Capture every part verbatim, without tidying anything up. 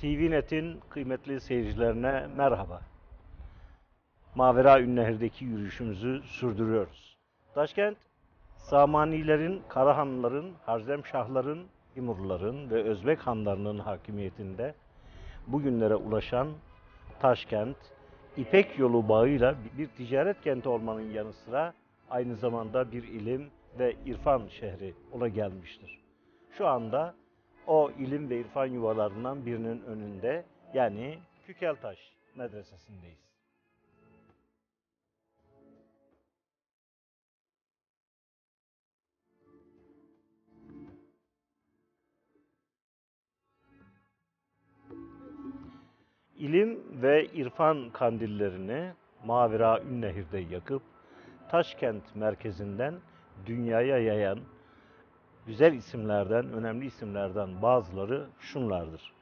T V net'in kıymetli seyircilerine merhaba. Maveraünnehir'deki yürüyüşümüzü sürdürüyoruz. Taşkent, Samanilerin, Karahanlıların, Harzemşahların, İmurluların ve Özbek hanlarının hakimiyetinde bugünlere ulaşan Taşkent, İpek yolu bağıyla bir ticaret kenti olmanın yanı sıra aynı zamanda bir ilim ve irfan şehri ola gelmiştir. Şu anda o ilim ve irfan yuvalarından birinin önünde, yani Kükeldaş Medresesindeyiz. İlim ve irfan kandillerini Maveraünnehir'de yakıp Taşkent merkezinden dünyaya yayan güzel isimlerden, önemli isimlerden bazıları şunlardır: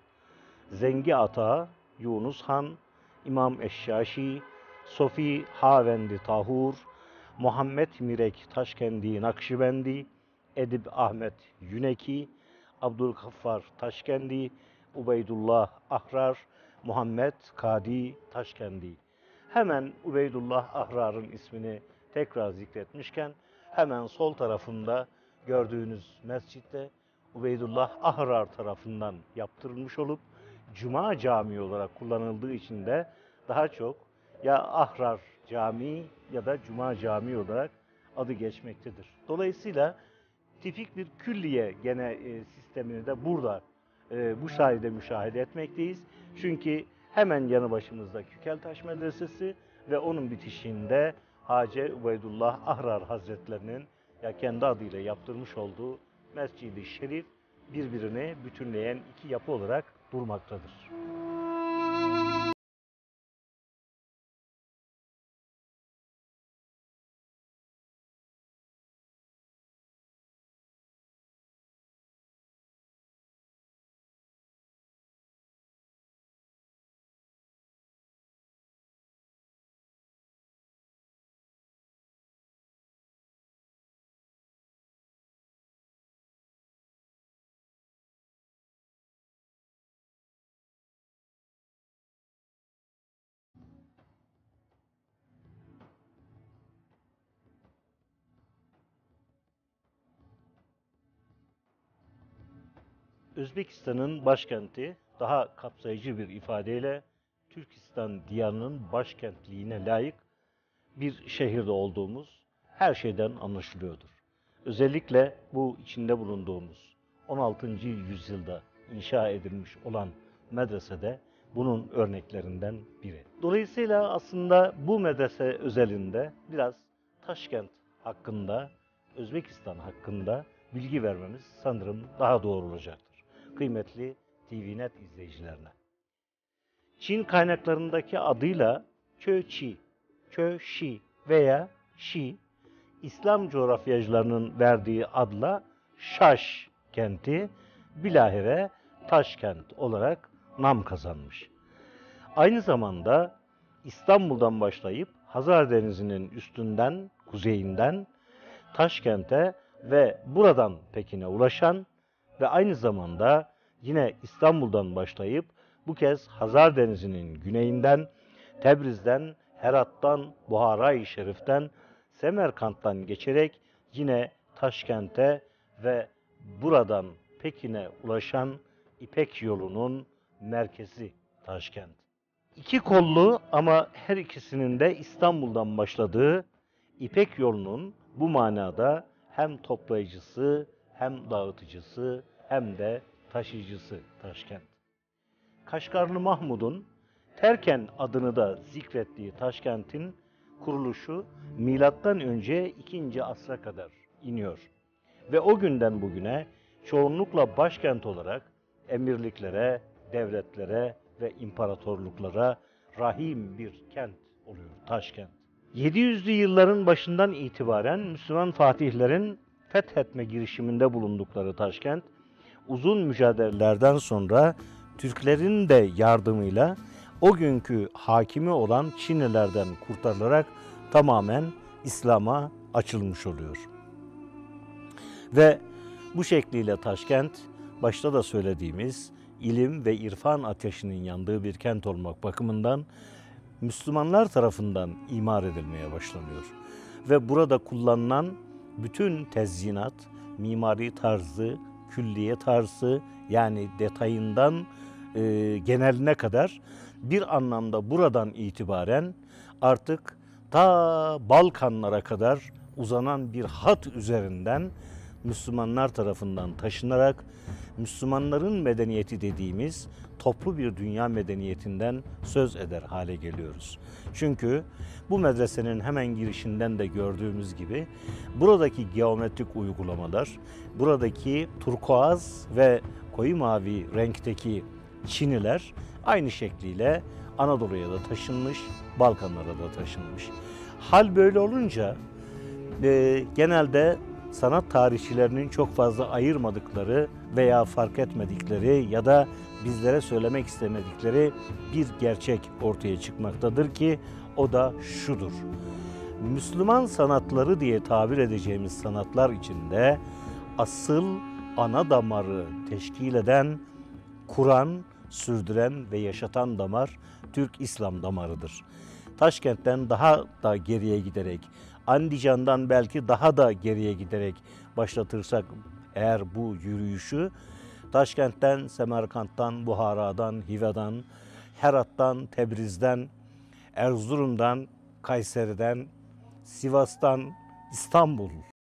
Zengi Ata, Yunus Han, İmam Eşyasi, Sofi Havendi Tahur, Muhammed Mirek Taşkendi Nakşibendi, Edib Ahmet Yüneki, Abdülkaffar Taşkendi, Ubeydullah Ahrar, Muhammed Kadi Taşkendi. Hemen Ubeydullah Ahrar'ın ismini tekrar zikretmişken, hemen sol tarafında gördüğünüz mescitte Ubeydullah Ahrar tarafından yaptırılmış olup Cuma Camii olarak kullanıldığı için de daha çok ya Ahrar Camii ya da Cuma Camii olarak adı geçmektedir. Dolayısıyla tipik bir külliye gene e, sistemini de burada e, bu sayede müşahede etmekteyiz. Çünkü hemen yanı başımızda Kükeldaş Medresesi ve onun bitişiğinde Hacı Ubeydullah Ahrar Hazretlerinin ya kendi adıyla yaptırmış olduğu Mescid-i Şerif birbirini bütünleyen iki yapı olarak durmaktadır. Özbekistan'ın başkenti, daha kapsayıcı bir ifadeyle Türkistan diyarının başkentliğine layık bir şehirde olduğumuz her şeyden anlaşılıyordur. Özellikle bu içinde bulunduğumuz on altıncı yüzyılda inşa edilmiş olan medresede bunun örneklerinden biri. Dolayısıyla aslında bu medrese özelinde biraz Taşkent hakkında, Özbekistan hakkında bilgi vermemiz sanırım daha doğru olacak. Kıymetli T V net izleyicilerine. Çin kaynaklarındaki adıyla Köçi, Köşi veya Şi, İslam coğrafyacılarının verdiği adla Şaş kenti, bilahare Taşkent olarak nam kazanmış. Aynı zamanda İstanbul'dan başlayıp Hazar Denizi'nin üstünden, kuzeyinden Taşkent'e ve buradan Pekin'e ulaşan ve aynı zamanda yine İstanbul'dan başlayıp bu kez Hazar Denizi'nin güneyinden, Tebriz'den, Herat'tan, Buhara-yı Şerif'ten, Semerkant'tan geçerek yine Taşkent'e ve buradan Pekin'e ulaşan İpek yolunun merkezi Taşkent. İki kollu ama her ikisinin de İstanbul'dan başladığı İpek yolunun bu manada hem toplayıcısı, hem dağıtıcısı hem de taşıyıcısı Taşkent. Kaşgarlı Mahmud'un Terken adını da zikrettiği Taşkent'in kuruluşu milattan önce ikinci asra kadar iniyor. Ve o günden bugüne çoğunlukla başkent olarak emirliklere, devletlere ve imparatorluklara rahim bir kent oluyor Taşkent. yedi yüzlü yılların başından itibaren Müslüman fatihlerin fethetme girişiminde bulundukları Taşkent, uzun mücadelelerden sonra Türklerin de yardımıyla o günkü hakimi olan Çinlilerden kurtarılarak tamamen İslam'a açılmış oluyor. Ve bu şekliyle Taşkent, başta da söylediğimiz ilim ve irfan ateşinin yandığı bir kent olmak bakımından Müslümanlar tarafından imar edilmeye başlanıyor. Ve burada kullanılan bütün tezyinat, mimari tarzı, külliye tarzı, yani detayından e, geneline kadar bir anlamda buradan itibaren artık ta Balkanlara kadar uzanan bir hat üzerinden Müslümanlar tarafından taşınarak Müslümanların medeniyeti dediğimiz toplu bir dünya medeniyetinden söz eder hale geliyoruz. Çünkü bu medresenin hemen girişinden de gördüğümüz gibi buradaki geometrik uygulamalar, buradaki turkuaz ve koyu mavi renkteki çiniler aynı şekliyle Anadolu'ya da taşınmış, Balkanlara da taşınmış. Hal böyle olunca e, genelde sanat tarihçilerinin çok fazla ayırmadıkları veya fark etmedikleri ya da bizlere söylemek istemedikleri bir gerçek ortaya çıkmaktadır ki o da şudur. Müslüman sanatları diye tabir edeceğimiz sanatlar içinde asıl ana damarı teşkil eden, kuran, sürdüren ve yaşatan damar Türk İslam damarıdır. Taşkent'ten daha da geriye giderek, Andican'dan belki daha da geriye giderek başlatırsak eğer bu yürüyüşü, Taşkent'ten, Semerkant'tan, Buhara'dan, Hiva'dan, Herat'tan, Tebriz'den, Erzurum'dan, Kayseri'den, Sivas'tan, İstanbul